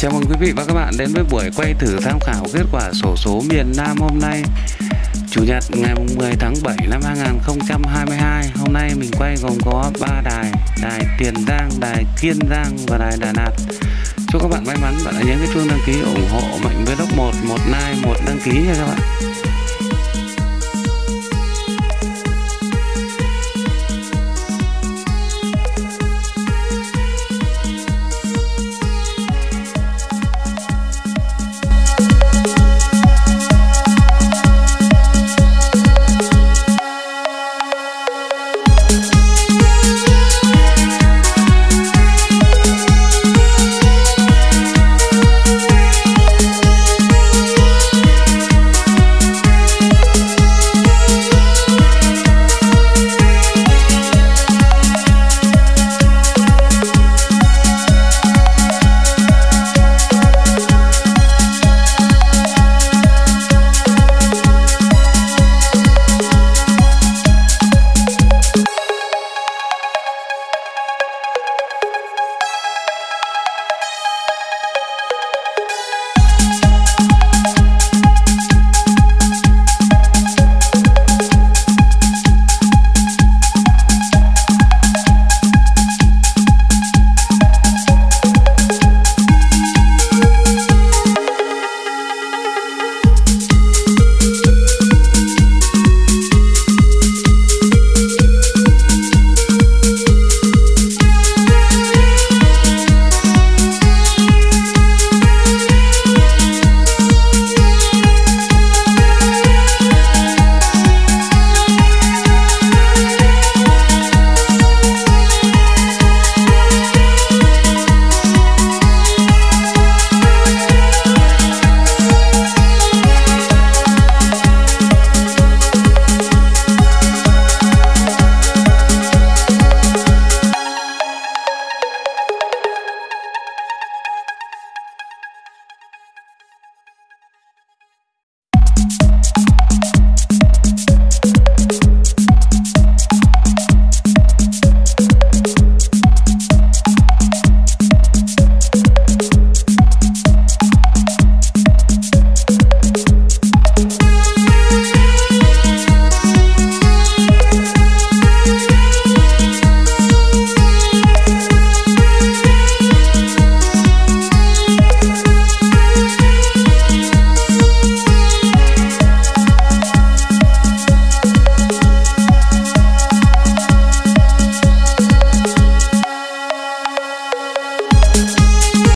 Chào mừng quý vị và các bạn đến với buổi quay thử tham khảo kết quả xổ số miền Nam hôm nay, Chủ nhật ngày 10 tháng 7 năm 2022. Hôm nay mình quay gồm có 3 đài: đài Tiền Giang, đài Kiên Giang và đài Đà Nẵng. Chúc các bạn may mắn, bạn hãy nhấn cái chuông đăng ký ủng hộ manh vlog1 một like, một đăng ký nha các bạn.